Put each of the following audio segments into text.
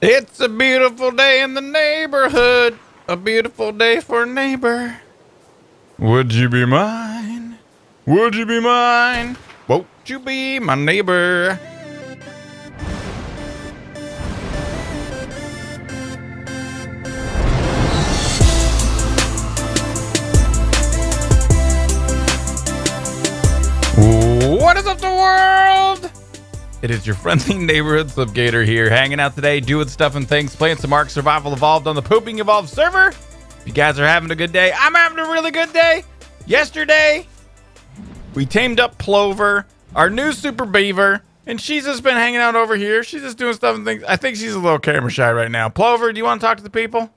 It's a beautiful day in the neighborhood. A beautiful day for a neighbor. Would you be mine? Would you be mine? Won't you be my neighbor? What is up, the world? It is your friendly neighborhood Sl1pg8r here, hanging out today, doing stuff and things, playing some ARK: Survival Evolved on the Pooping Evolved server. If you guys are having a good day, I'm having a really good day. Yesterday, we tamed up Plover, our new super beaver, and she's just been hanging out over here. She's just doing stuff and things. I think she's a little camera shy right now. Plover, do you want to talk to the people?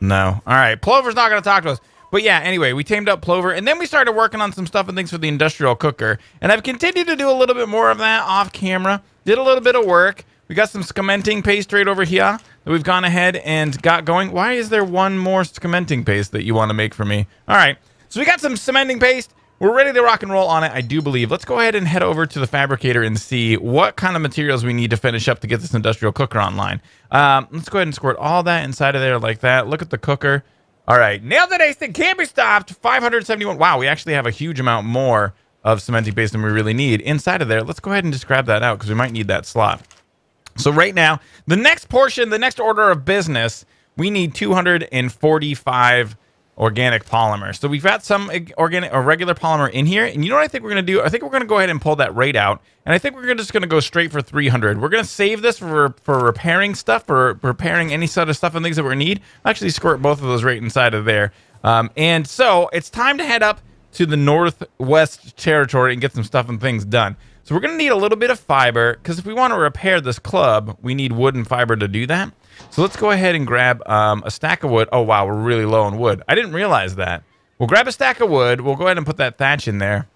No. All right, Plover's not going to talk to us. But yeah, anyway, we tamed up Plover, and then we started working on some stuff and things for the industrial cooker. And I've continued to do a little bit more of that off camera. Did a little bit of work. We got some cementing paste right over here that we've gone ahead and got going. Why is there one more cementing paste that you want to make for me? All right, so we got some cementing paste. We're ready to rock and roll on it, I do believe. Let's go ahead and head over to the fabricator and see what kind of materials we need to finish up to get this industrial cooker online. Let's go ahead and squirt all that inside of there like that. Look at the cooker. All right, nailed it, Ace. It can't be stopped. 571. Wow, we actually have a huge amount more of cementing paste than we really need inside of there. Let's go ahead and just grab that out because we might need that slot. So right now, the next portion, the next order of business, we need 245 organic polymer. So we've got some organic or regular polymer in here. And you know what I think we're going to do? I think we're going to go ahead and pull that right out. And I think we're just going to go straight for 300. We're going to save this for repairing stuff, for repairing any sort of stuff and things that we're going to need. I'll actually squirt both of those right inside of there. And so it's time to head up to the Northwest Territory and get some stuff and things done. So we're going to need a little bit of fiber because if we want to repair this club, we need wood and fiber to do that. So let's go ahead and grab a stack of wood. Oh, wow, we're really low on wood. I didn't realize that. We'll grab a stack of wood. We'll go ahead and put that thatch in there.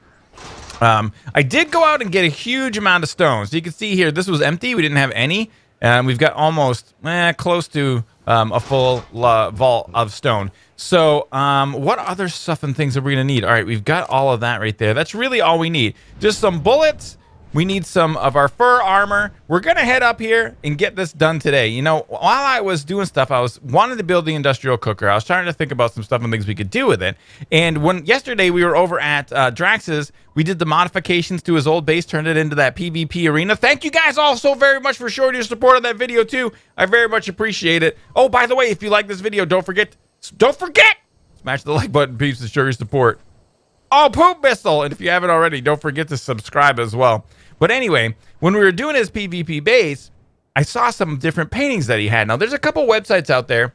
I did go out and get a huge amount of stone. So you can see here, this was empty. We didn't have any. And we've got almost close to a full vault of stone. So what other stuff and things are we going to need? All right, we've got all of that right there. That's really all we need. Just some bullets. We need some of our fur armor. We're going to head up here and get this done today. You know, while I was doing stuff, I was wanted to build the industrial cooker. I was trying to think about some stuff and things we could do with it. And when yesterday we were over at Drax's, we did the modifications to his old base, turned it into that PvP arena. Thank you guys all so very much for showing your support on that video too. I very much appreciate it. Oh, by the way, if you like this video, don't forget, smash the like button, peeps, to show your support. Oh, Poop Missile! And if you haven't already, don't forget to subscribe as well. But anyway, when we were doing his PvP base, I saw some different paintings that he had. Now, there's a couple websites out there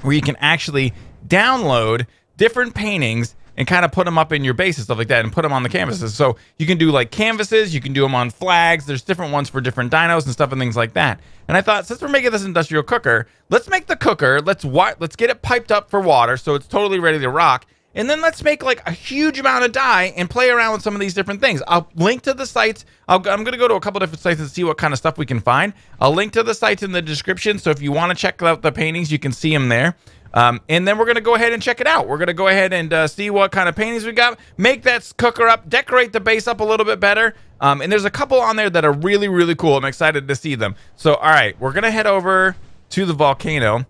where you can actually download different paintings and kind of put them up in your base and stuff like that and put them on the canvases. So you can do like canvases, you can do them on flags. There's different ones for different dinos and stuff and things like that. And I thought, since we're making this industrial cooker, let's make the cooker. Let's get it piped up for water so it's totally ready to rock. And then let's make like a huge amount of dye and play around with some of these different things. I'll link to the sites. I'm going to go to a couple different sites and see what kind of stuff we can find. I'll link to the sites in the description. So if you want to check out the paintings, you can see them there. And then we're going to go ahead and check it out. We're going to go ahead and see what kind of paintings we got. Make that cooker up. Decorate the base up a little bit better. And there's a couple on there that are really, really cool. I'm excited to see them. So, all right, we're going to head over to the volcano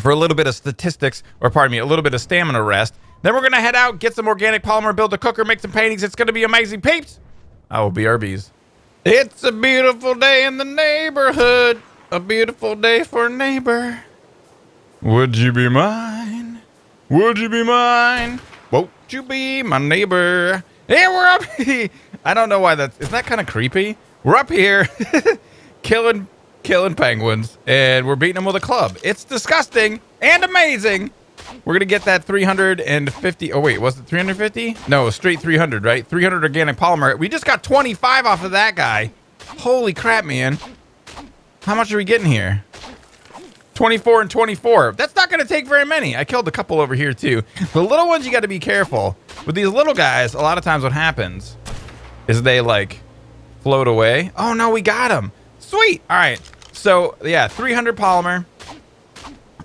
for a little bit of statistics, or pardon me, a little bit of stamina rest. Then we're going to head out, get some organic polymer, build a cooker, make some paintings. It's going to be amazing, peeps. I will be BRBs. It's a beautiful day in the neighborhood. A beautiful day for a neighbor. Would you be mine? Would you be mine? Won't you be my neighbor? Yeah, we're up here. I don't know why that's... Isn't that kind of creepy? We're up here killing penguins, and we're beating them with a club. It's disgusting and amazing. We're gonna get that 350. Oh wait, was it 350? No, straight 300, right? 300 organic polymer. We just got 25 off of that guy. Holy crap, man. How much are we getting here? 24 and 24. That's not gonna take very many. I killed a couple over here too. The little ones, you got to be careful with these little guys. A lot of times what happens is they like float away. Oh no, we got them. Sweet. All right, so yeah, 300 polymer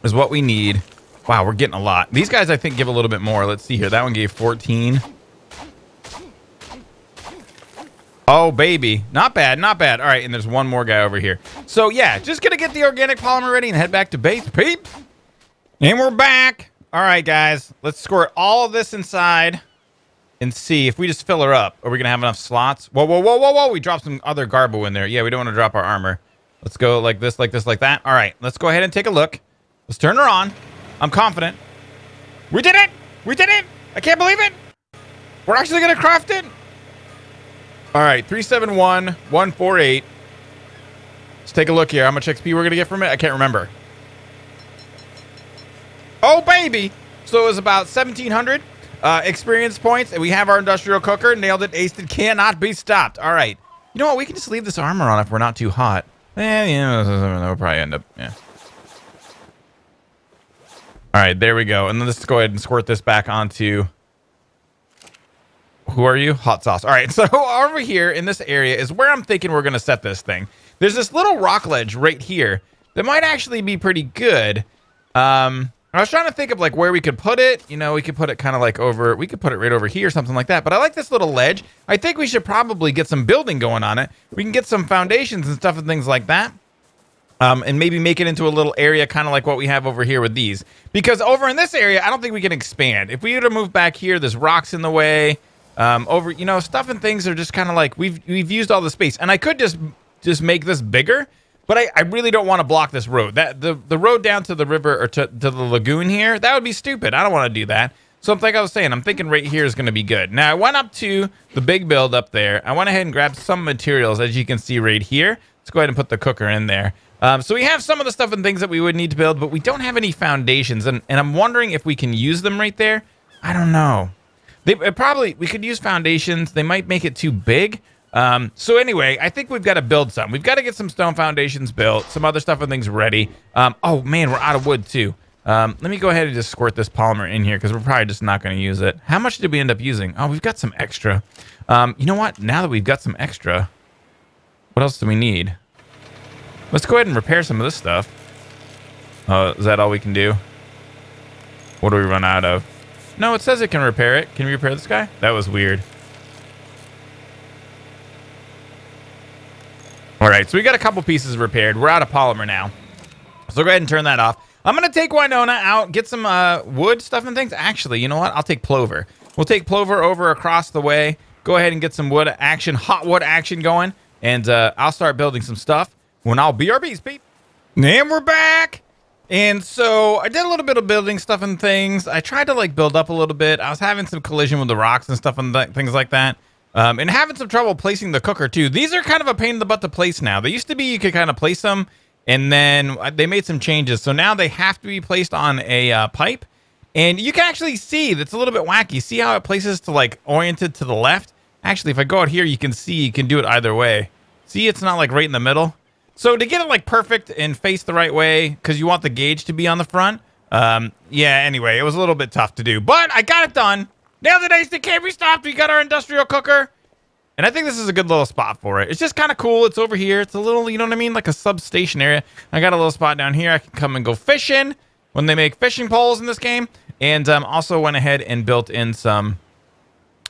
is what we need. Wow, we're getting a lot. These guys, I think, give a little bit more. Let's see here. That one gave 14. Oh, baby. Not bad, not bad. All right, and there's one more guy over here. So, yeah, just going to get the organic polymer ready and head back to base, peeps. And we're back. All right, guys. Let's squirt all of this inside and see if we just fill her up. Are we going to have enough slots? Whoa, whoa, whoa, whoa, whoa. We dropped some other garbo in there. Yeah, we don't want to drop our armor. Let's go like this, like this, like that. All right, let's go ahead and take a look. Let's turn her on. I'm confident. We did it! We did it! I can't believe it! We're actually going to craft it! All right, 371, 148. Let's take a look here. How much XP we're going to get from it? I can't remember. Oh, baby! So it was about 1,700 experience points, and we have our industrial cooker. Nailed it, aced it, cannot be stopped. All right. You know what? We can just leave this armor on if we're not too hot. Eh, you know, we'll probably end up, yeah. All right, there we go. And then let's go ahead and squirt this back onto... Who are you? Hot Sauce. All right, so over here in this area is where I'm thinking we're going to set this thing. There's this little rock ledge right here that might actually be pretty good. I was trying to think of like where we could put it. You know, we could put it kind of like over, we could put it right over here or something like that. But I like this little ledge. I think we should probably get some building going on it. We can get some foundations and stuff and things like that. And maybe make it into a little area kind of like what we have over here with these. Because over in this area, I don't think we can expand. If we were to move back here, there's rocks in the way. Over, you know, stuff and things are just kind of like we've used all the space, and I could just make this bigger, but I really don't want to block this road. That the road down to the river or to the lagoon here, that would be stupid. I don't want to do that. So like I was saying, I'm thinking right here is going to be good. Now I went up to the big build up there. I went ahead and grabbed some materials, as you can see right here. Let's go ahead and put the cooker in there. So we have some of the stuff and things that we would need to build, but we don't have any foundations, and I'm wondering if we can use them right there. I don't know. They probably, we could use foundations. They might make it too big. So anyway, I think we've got to build some. We've got to get some stone foundations built, some other stuff and things ready. Oh man, we're out of wood too. Let me go ahead and just squirt this polymer in here because we're probably just not going to use it. How much did we end up using? Oh, we've got some extra. You know what? Now that we've got some extra, what else do we need? Let's go ahead and repair some of this stuff. Is that all we can do? What do we run out of? No, it says it can repair it. Can we repair this guy? That was weird. All right, so we got a couple pieces repaired. We're out of polymer now. So go ahead and turn that off. I'm going to take Wynonna out, get some wood stuff and things. Actually, you know what? I'll take Plover. We'll take Plover over across the way. Go ahead and get some wood action, hot wood action going. And I'll start building some stuff when I'll BRBs, Pete. And we're back. And so I did a little bit of building stuff and things. I tried to like build up a little bit. I was having some collision with the rocks and stuff and things like that. And having some trouble placing the cooker too. These are kind of a pain in the butt to place now. They used to be you could kind of place them and then they made some changes. So now they have to be placed on a pipe. And you can actually see that's a little bit wacky. See how it places to like oriented to the left? Actually, if I go out here, you can see you can do it either way. See, it's not like right in the middle. So to get it like perfect and face the right way, because you want the gauge to be on the front. Yeah, anyway, it was a little bit tough to do, but I got it done. Nailed it, aced it, can't be stopped. We got our industrial cooker. And I think this is a good little spot for it. It's just kind of cool. It's over here. It's a little, you know what I mean? Like a substation area. I got a little spot down here. I can come and go fishing when they make fishing poles in this game. And also went ahead and built in some,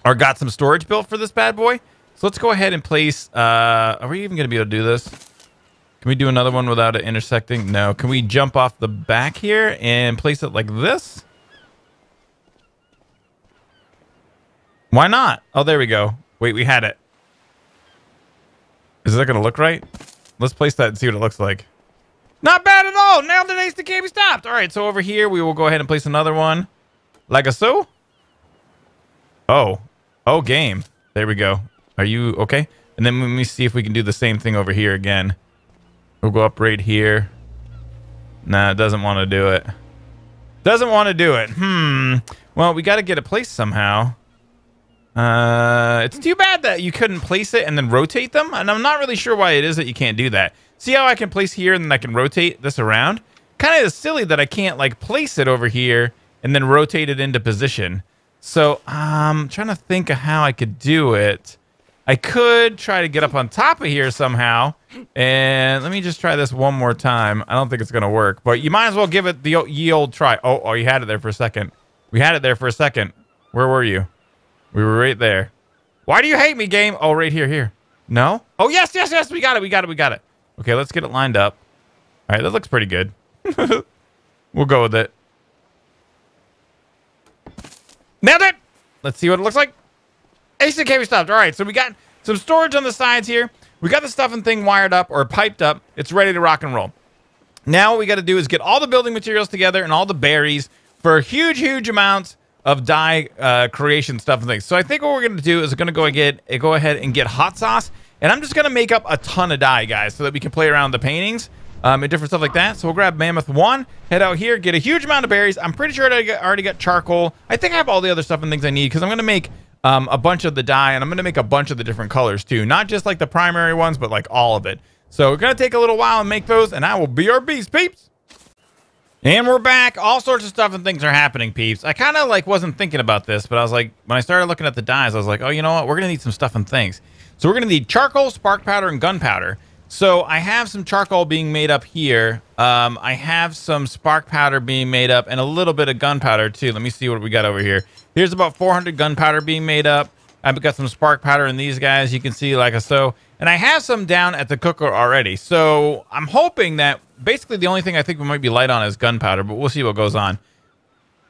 or got some storage built for this bad boy. So let's go ahead and place, are we even going to be able to do this? Can we do another one without it intersecting? No. Can we jump off the back here and place it like this? Why not? Oh, there we go. Wait, we had it. Is that going to look right? Let's place that and see what it looks like. Not bad at all. Now the next can't be stopped. All right, so over here, we will go ahead and place another one. Like a so? Oh. Oh, game. There we go. Are you okay? And then let me see if we can do the same thing over here again. We'll go up right here. Nah, it doesn't want to do it. Doesn't want to do it. Well, we got to get it placed somehow. It's too bad that you couldn't place it and then rotate them. And I'm not really sure why it is that you can't do that. See how I can place here and then I can rotate this around? Kind of silly that I can't like place it over here and then rotate it into position. So I'm trying to think of how I could do it. I could try to get up on top of here somehow. And let me just try this one more time. I don't think it's going to work, but you might as well give it the ye old try. Oh, you had it there for a second. We had it there for a second. Where were you? We were right there. Why do you hate me, game? Oh, right here. No? Oh, yes, yes, yes. We got it. We got it. We got it. Okay, let's get it lined up. All right, that looks pretty good. We'll go with it. Nailed it. Let's see what it looks like. AC can't be stopped. All right, so we got some storage on the sides here. We got the stuffing thing wired up or piped up. It's ready to rock and roll. Now what we got to do is get all the building materials together and all the berries for huge, huge amounts of dye creation stuff and things. So I think what we're going to do is we're going to go ahead and get hot sauce. And I'm just going to make up a ton of dye, guys, so that we can play around with the paintings and different stuff like that. So we'll grab Mammoth 1, head out here, get a huge amount of berries. I'm pretty sure I already got charcoal. I think I have all the other stuff and things I need because I'm going to make a bunch of the dye, and I'm going to make a bunch of the different colors too. Not just like the primary ones, but like all of it. So we're going to take a little while and make those, and I will BRBs, peeps. And we're back. All sorts of stuff and things are happening, peeps. I kind of like wasn't thinking about this, but I was like, when I started looking at the dyes, I was like, oh, you know what? We're going to need some stuff and things. So we're going to need charcoal, spark powder, and gunpowder. So I have some charcoal being made up here. I have some spark powder being made up and a little bit of gunpowder too. Let me see what we got over here. Here's about 400 gunpowder being made up. I've got some spark powder in these guys. You can see like so. And I have some down at the cooker already. So I'm hoping that basically the only thing I think we might be light on is gunpowder, but we'll see what goes on.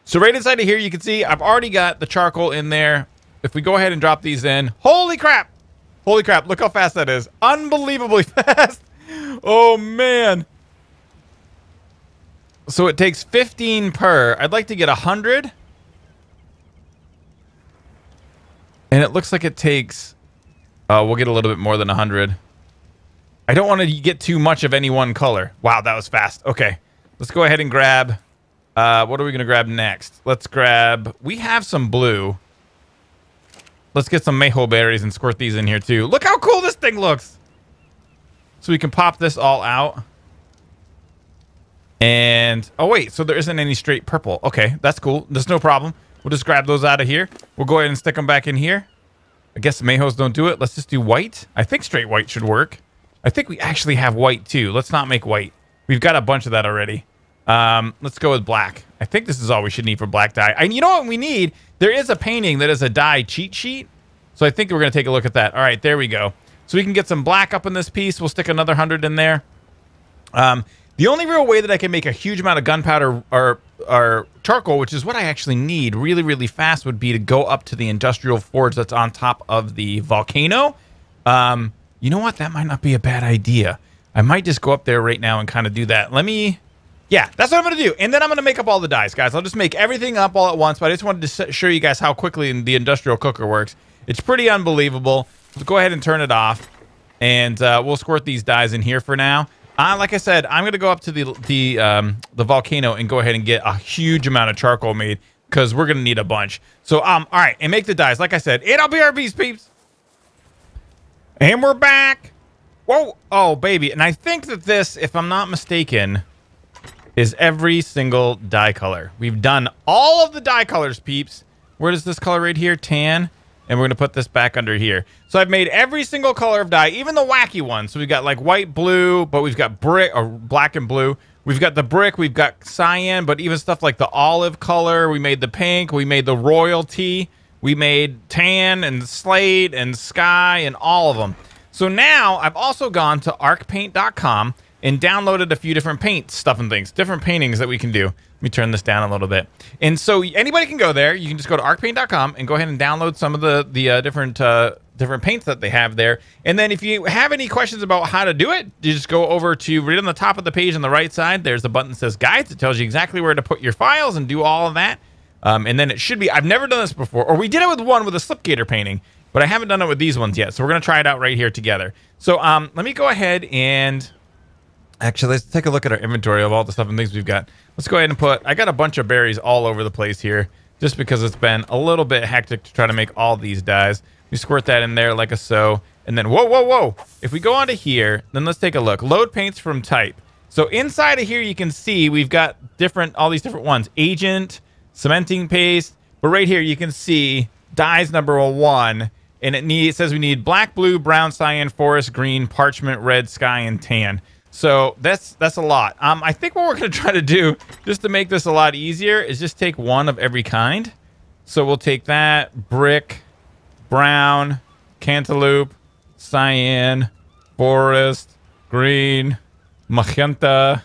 So right inside of here, you can see I've already got the charcoal in there. If we go ahead and drop these in, holy crap. Holy crap, look how fast that is. Unbelievably fast. Oh, man. So it takes 15 per. I'd like to get 100. And it looks like it takes... we'll get a little bit more than 100. I don't want to get too much of any one color. Wow, that was fast. Okay, let's go ahead and grab... what are we going to grab next? Let's grab... We have some blue. Let's get some mayho berries and squirt these in here too. Look how cool this thing looks. So we can pop this all out. And, oh wait, so there isn't any straight purple. Okay, that's cool. There's no problem. We'll just grab those out of here. We'll go ahead and stick them back in here. I guess mayhos don't do it. Let's just do white. I think straight white should work. I think we actually have white too. Let's not make white. We've got a bunch of that already. Let's go with black. I think this is all we should need for black dye. And you know what we need? There is a painting that is a dye cheat sheet. So I think we're going to take a look at that. All right, there we go. So we can get some black up in this piece. We'll stick another 100 in there. The only real way that I can make a huge amount of gunpowder or charcoal, which is what I actually need really, really fast, would be to go up to the industrial forge that's on top of the volcano. You know what? That might not be a bad idea. I might just go up there right now and kind of do that. Let me... Yeah, that's what I'm going to do. And then I'm going to make up all the dyes, guys. I'll just make everything up all at once, but I just wanted to show you guys how quickly the industrial cooker works. It's pretty unbelievable. Let's go ahead and turn it off, and we'll squirt these dyes in here for now. Like I said, I'm going to go up to the volcano and go ahead and get a huge amount of charcoal made because we're going to need a bunch. So, all right, and make the dyes. Like I said, it'll be our beast, peeps. And we're back. Whoa. Oh, baby. And I think that this, if I'm not mistaken... is every single dye color. We've done all of the dye colors, peeps. Where does this color right here? Tan. And we're going to put this back under here. So I've made every single color of dye, even the wacky ones. So we've got like white, blue, but we've got brick, or black and blue. We've got the brick, we've got cyan, but even stuff like the olive color. We made the pink, we made the royalty, we made tan and slate and sky and all of them. So now I've also gone to arkpaint.com and downloaded a few different paint stuff and things, different paintings that we can do. Let me turn this down a little bit. And so anybody can go there. You can just go to arkpaint.com and go ahead and download some of the different paints that they have there. And then if you have any questions about how to do it, you just go over to right on the top of the page on the right side. There's the button that says guides. It tells you exactly where to put your files and do all of that. And then it should be, I've never done this before, or we did it with one with a Sl1pg8r painting, but I haven't done it with these ones yet. So we're gonna try it out right here together. So let me go ahead and actually, let's take a look at our inventory of all the stuff and things we've got. Let's go ahead and put... I got a bunch of berries all over the place here just because it's been a little bit hectic to try to make all these dyes. We squirt that in there like so. And then... Whoa, whoa, whoa! If we go onto here, then let's take a look. Load paints from type. So inside of here, you can see we've got different... all these different ones. Agent, cementing paste. But right here, you can see dyes number 1. And it says we need black, blue, brown, cyan, forest, green, parchment, red, sky, and tan. So that's a lot. I think what we're going to try to do, just to make this a lot easier, is just take one of every kind. So we'll take that, brick, brown, cantaloupe, cyan, forest, green, magenta,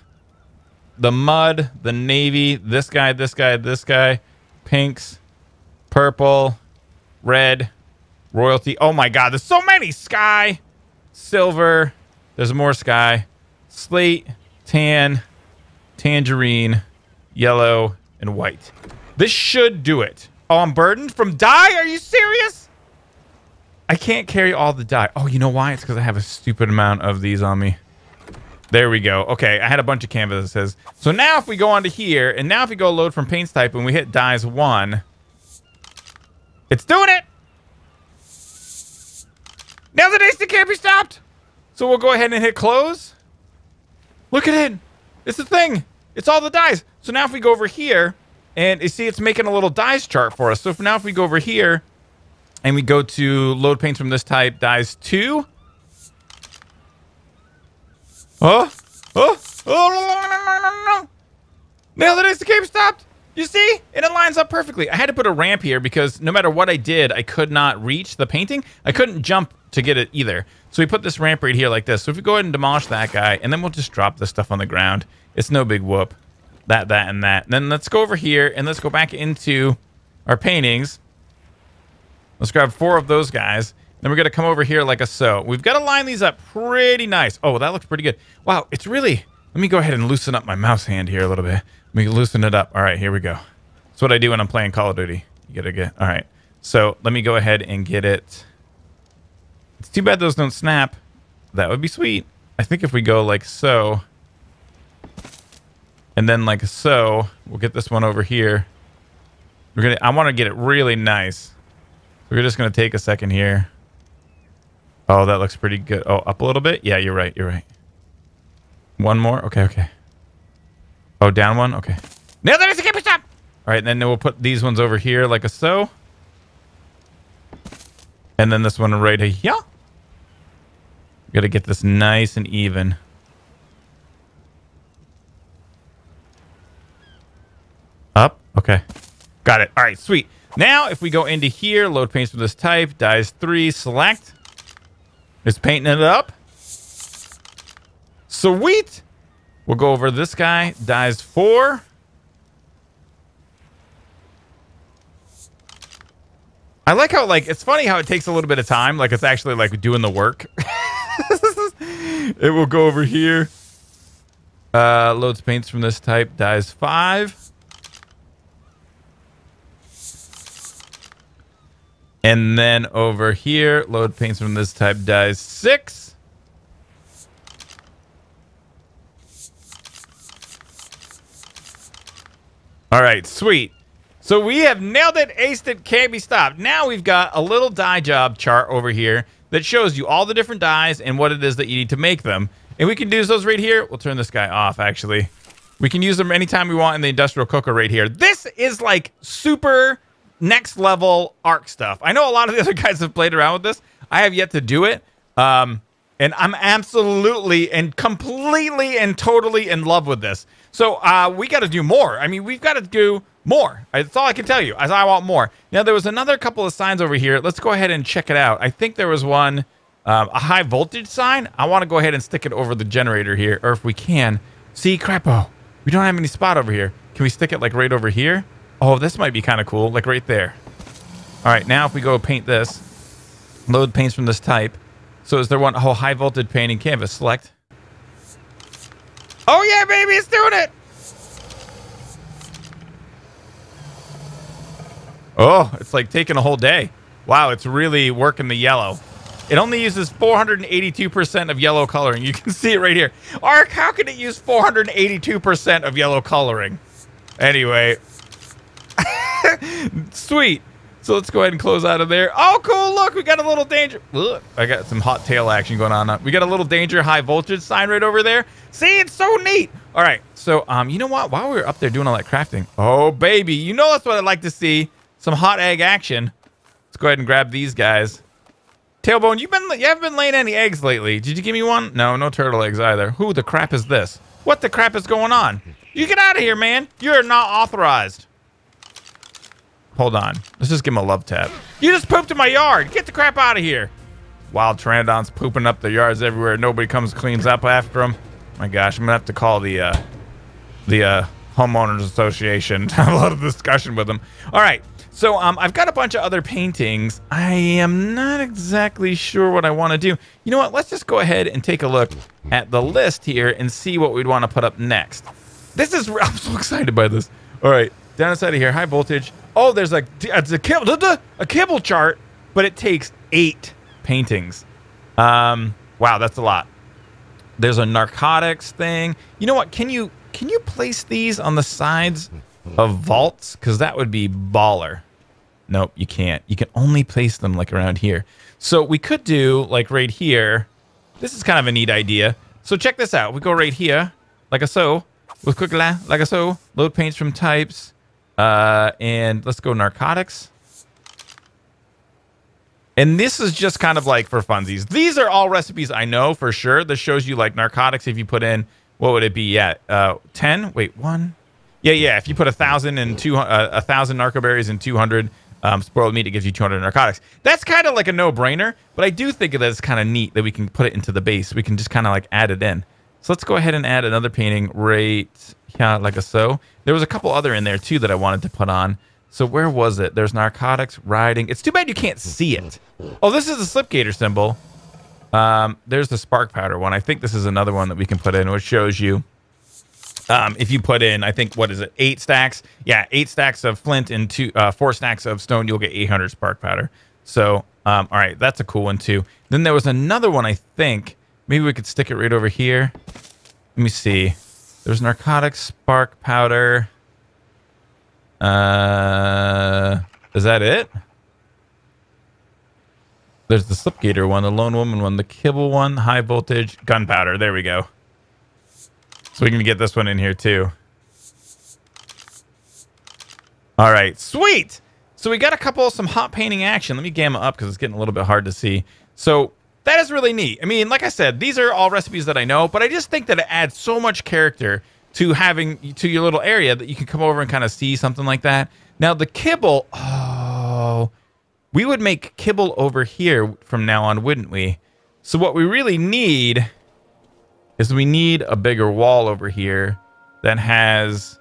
the mud, the navy, this guy, this guy, this guy, pinks, purple, red, royalty. Oh my god, there's so many. Sky, silver, there's more sky, slate, tan, tangerine, yellow, and white. This should do it. Oh, I'm burdened from dye? Are you serious? I can't carry all the dye. Oh, you know why? It's because I have a stupid amount of these on me. There we go. Okay, I had a bunch of canvas that says. So now if we go onto here, and now if we go load from paints type and we hit dyes 1, it's doing it! Now the day can't be stopped! So we'll go ahead and hit close. Look at it! It's the thing! It's all the dyes! So now if we go over here, and you see it's making a little dyes chart for us. So now if we go over here, and we go to load paints from this type, dyes 2. Oh, now that is the game stopped. You see? And it lines up perfectly. I had to put a ramp here because no matter what I did, I could not reach the painting. I couldn't jump to get it either. So we put this ramp right here like this. So if we go ahead and demolish that guy, and then we'll just drop this stuff on the ground. It's no big whoop. That, and that. And then let's go over here, and let's go back into our paintings. Let's grab 4 of those guys. Then we're going to come over here like a so. We've got to line these up pretty nice. Oh, that looks pretty good. Wow, it's really... Let me go ahead and loosen up my mouse hand here a little bit. Let me loosen it up. All right, here we go. That's what I do when I'm playing Call of Duty. You got to get... All right. So let me go ahead and get it. It's too bad those don't snap. That would be sweet. I think if we go like so... And then like so, we'll get this one over here. We're gonna. I want to get it really nice. We're just going to take a second here. Oh, that looks pretty good. Oh, up a little bit? Yeah, you're right. You're right. One more? Okay, okay. Oh, down one? Okay. Now that is a camera stop! All right, then we'll put these ones over here like a so. And then this one right here. We've got to get this nice and even. Up? Okay. Got it. All right, sweet. Now, if we go into here, load paints from this type, dyes 3, select. It's painting it up. Sweet. We'll go over this guy, dyes 4. I like how, like, it's funny how it takes a little bit of time. Like, it's actually, like, doing the work. It will go over here. Loads paints from this type, dyes 5. And then over here, load paints from this type, dyes 6. All right, sweet. So we have nailed it, aced it, can't be stopped. Now we've got a little dye job chart over here that shows you all the different dyes and what it is that you need to make them. And we can use those right here. We'll turn this guy off, actually. We can use them anytime we want in the industrial cooker right here. This is like super... next level ARK stuff. I know a lot of the other guys have played around with this. I have yet to do it. And I'm absolutely and completely and totally in love with this. So we got to do more. I mean, we've got to do more. That's all I can tell you. I want more. Now, there was another couple of signs over here. Let's go ahead and check it out. I think there was one, a high voltage sign. I want to go ahead and stick it over the generator here. Or if we can. See, crapo. We don't have any spot over here. Can we stick it like right over here? Oh, this might be kind of cool, like right there. All right, now if we go paint this, load paints from this type. So is there one? Oh, high voltage painting canvas, select. Oh yeah, baby, it's doing it. Oh, it's like taking a whole day. Wow, it's really working the yellow. It only uses 482% of yellow coloring. You can see it right here. ARK, how can it use 482% of yellow coloring? Anyway. Sweet. So let's go ahead and close out of there. Oh, cool. Look, we got a little danger. Ugh, I got some hot tail action going on. We got a little danger high voltage sign right over there. See, it's so neat. All right. So, you know what? While we were up there doing all that crafting. Oh, baby. You know that's what I'd like to see. Some hot egg action. Let's go ahead and grab these guys. Tailbone, you haven't been laying any eggs lately. Did you give me one? No, no turtle eggs either. Who the crap is this? What the crap is going on? You get out of here, man. You are not authorized. Hold on. Let's just give him a love tap. You just pooped in my yard. Get the crap out of here. Wild pteranodons pooping up the yards everywhere. Nobody comes cleans up after them. My gosh, I'm gonna have to call the homeowners association to have a little discussion with them. All right, so I've got a bunch of other paintings. I am not exactly sure what I want to do. You know what? Let's just go ahead and take a look at the list here and see what we'd want to put up next. This is, I'm so excited by this. All right, down inside of here, high voltage. Oh, there's a kibble chart, but it takes 8 paintings. Wow, that's a lot. There's a narcotics thing. You know what? Can you place these on the sides of vaults? Because that would be baller. Nope, you can't. You can only place them like around here. So we could do like right here. This is kind of a neat idea. So check this out. We go right here, like a so. With quick like a so. Load paints from types. And let's go narcotics. And this is just kind of like for funsies. These are all recipes I know for sure. This shows you like narcotics. If you put in, what would it be? Yeah, 10. Wait, 1. Yeah. If you put 1,000 narco berries and 200 spoiled meat, it gives you 200 narcotics. That's kind of like a no-brainer. But I do think that it's kind of neat that we can put it into the base. We can just kind of like add it in. So let's go ahead and add another painting right here, like a so. There was a couple other in there too that I wanted to put on. So where was it? There's narcotics, riding. It's too bad you can't see it. Oh, this is the Slipgator symbol. There's the spark powder one. I think this is another one that we can put in, which shows you if you put in, I think, what is it, 8 stacks? Yeah, 8 stacks of flint and 4 stacks of stone. You'll get 800 spark powder. So, all right, that's a cool one too. Then there was another one, I think. Maybe we could stick it right over here. Let me see. There's narcotics, spark powder. Is that it? There's the Slipgator one, the Lone Woman one, the Kibble one, high voltage, gunpowder. There we go. So we can get this one in here too. All right, sweet. So we got a couple, some hot painting action. Let me gamma up because it's getting a little bit hard to see. So that is really neat. I mean, like I said, these are all recipes that I know, but I just think that it adds so much character to having to your little area that you can come over and kind of see something like that. Now the kibble, oh, we would make kibble over here from now on, wouldn't we? So what we really need is we need a bigger wall over here that has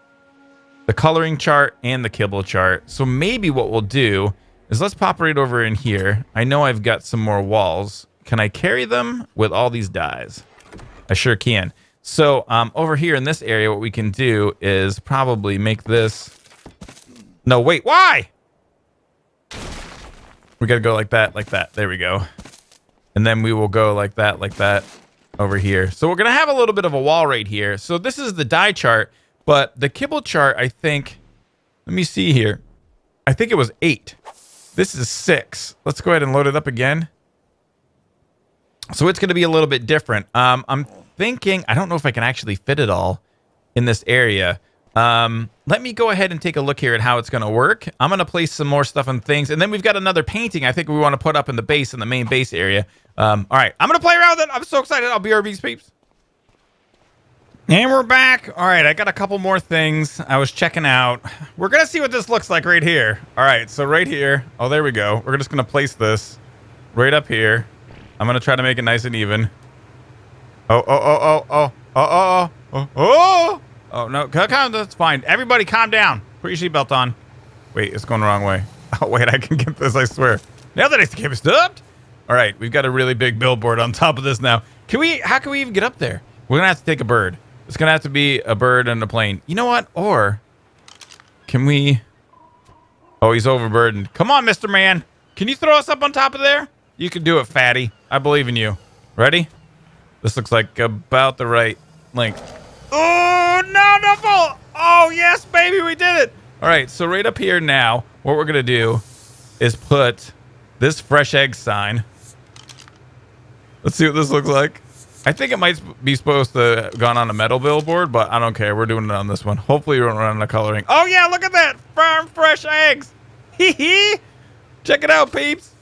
the coloring chart and the kibble chart. So maybe what we'll do is let's pop right over in here. I know I've got some more walls. Can I carry them with all these dyes? I sure can. So over here in this area, what we can do is probably make this... No, wait, why? We gotta go like that, like that. There we go. And then we will go like that over here. So we're gonna have a little bit of a wall right here. So this is the dye chart, but the kibble chart, I think... Let me see here. I think it was 8. This is 6. Let's go ahead and load it up again. So it's gonna be a little bit different. I'm thinking, I don't know if I can actually fit it all in this area. Let me go ahead and take a look here at how it's going to work. I'm going to place some more stuff and things, and then we've got another painting I think we want to put up in the base, in the main base area. All right, I'm going to play around with it. I'm so excited. I'll be BRBs, peeps. And we're back. All right, I got a couple more things I was checking out. We're going to see what this looks like right here. All right, so right here. Oh, there we go. We're just going to place this right up here. I'm going to try to make it nice and even. Oh, no, that's fine. Everybody calm down. Put your seatbelt on. Wait, it's going the wrong way. Oh, wait, I can get this, I swear. Now that I can get stopped. All right, we've got a really big billboard on top of this now. How can we even get up there? We're going to have to take a bird. It's going to have to be a bird and a plane. You know what? Or can we... Oh, he's overburdened. Come on, Mr. Man. Can you throw us up on top of there? You can do it, fatty. I believe in you. Ready? This looks like about the right length. Oh, no, no fall. Oh, yes, baby, we did it. All right, so right up here now, what we're going to do is put this fresh egg sign. Let's see what this looks like. I think it might be supposed to have gone on a metal billboard, but I don't care. We're doing it on this one. Hopefully, we don't run out of coloring. Oh, yeah, look at that. Farm fresh eggs. Hee hee. Check it out, peeps.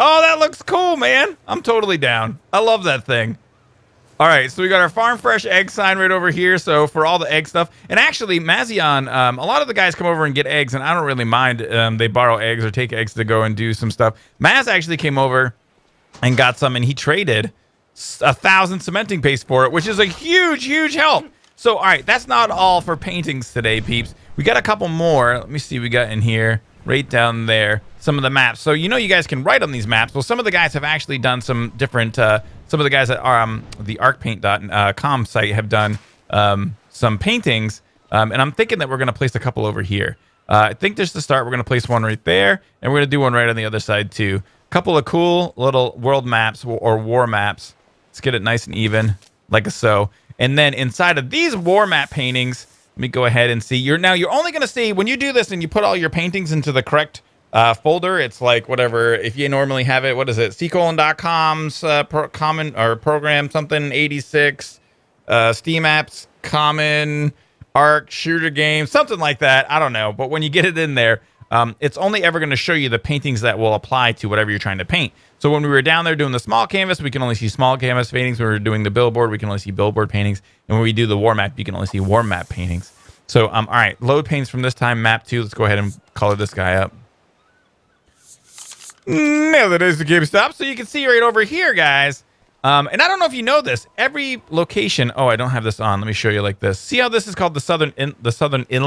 Oh, that looks cool, man. I'm totally down. I love that thing. All right, so we got our farm fresh egg sign right over here. So for all the egg stuff, and actually Mazion, a lot of the guys come over and get eggs, and I don't really mind. They borrow eggs or take eggs to go and do some stuff. Maz actually came over and got some, and he traded 1,000 cementing paste for it, which is a huge, huge help. So, all right, that's not all for paintings today, peeps. We got a couple more. Let me see what we got in here. Right down there, some of the maps. So, you know, you guys can write on these maps. Well, some of the guys have actually done some different, some of the guys at the arkpaint.com site have done some paintings. And I'm thinking that we're going to place a couple over here. I think just to start, we're going to place one right there. And we're going to do one right on the other side, too. Couple of cool little world maps or war maps. Let's get it nice and even, like so. And then inside of these war map paintings, let me go ahead and see. You're only going to see, when you do this and you put all your paintings into the correct folder, it's like whatever, if you normally have it, what is it? C:.com's common or program something, 86, Steam apps, common, ARK, shooter game, something like that. I don't know. But when you get it in there, it's only ever going to show you the paintings that will apply to whatever you're trying to paint. So when we were down there doing the small canvas, we can only see small canvas paintings. When we were doing the billboard, we can only see billboard paintings. And when we do the war map, you can only see war map paintings. So, all right, load paints from this time, map 2. Let's go ahead and color this guy up. Now that is the GameStop. So you can see right over here, guys. And I don't know if you know this. Every location. Oh, I don't have this on. Let me show you like this. See how this is called the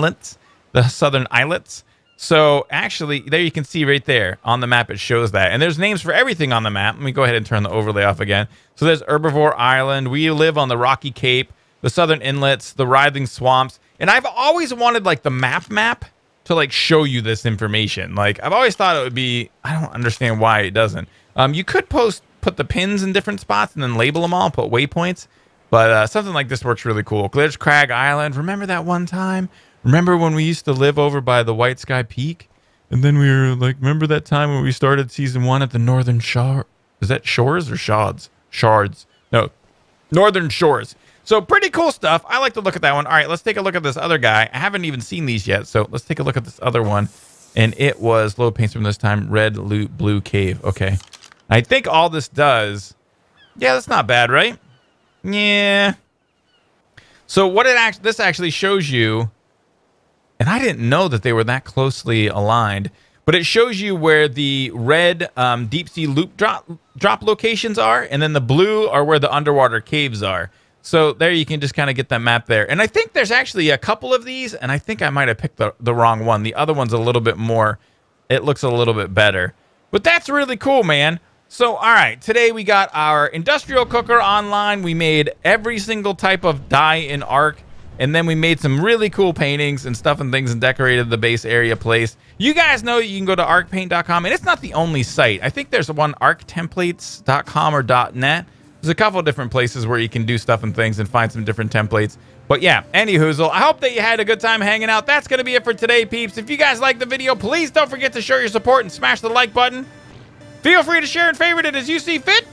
southern islets. So actually, there you can see right there on the map, it shows that. And there's names for everything on the map. Let me go ahead and turn the overlay off again. So there's Herbivore Island. We live on the Rocky Cape, the Southern Inlets, the Writhing Swamps. And I've always wanted like the map to like show you this information. Like I've always thought it would be, I don't understand why it doesn't. You could put the pins in different spots and then label them all, put waypoints. But something like this works really cool. There's Crag Island. Remember that one time? Remember when we used to live over by the White Sky Peak? And then we were like, remember that time when we started season 1 at the Northern Shore? Is that Shores or Shards? Shards. No, Northern Shores. So pretty cool stuff. I like to look at that one. All right, let's take a look at this other guy. I haven't even seen these yet. So let's take a look at this other one. And it was low paints from this time. Red, blue cave. Okay. I think all this does. Yeah, that's not bad, right? Yeah. So what it actually, this actually shows you. And I didn't know that they were that closely aligned, but it shows you where the red deep sea loop drop locations are, and then the blue are where the underwater caves are. So there you can just kind of get that map there. And I think there's actually a couple of these, and I think I might have picked the wrong one. The other one's a little bit more, it looks a little bit better. But that's really cool, man. So, all right, today we got our industrial cooker online. We made every single type of dye in ARK. And then we made some really cool paintings and stuff and things and decorated the base area place. You guys know that you can go to arkpaint.com, and it's not the only site. I think there's one arktemplates.com or .net. There's a couple of different places where you can do stuff and things and find some different templates. But yeah, anyhoozle, I hope that you had a good time hanging out. That's going to be it for today, peeps. If you guys like the video, please don't forget to show your support and smash the like button. Feel free to share and favorite it as you see fit.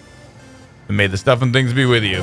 And may the stuff and things be with you.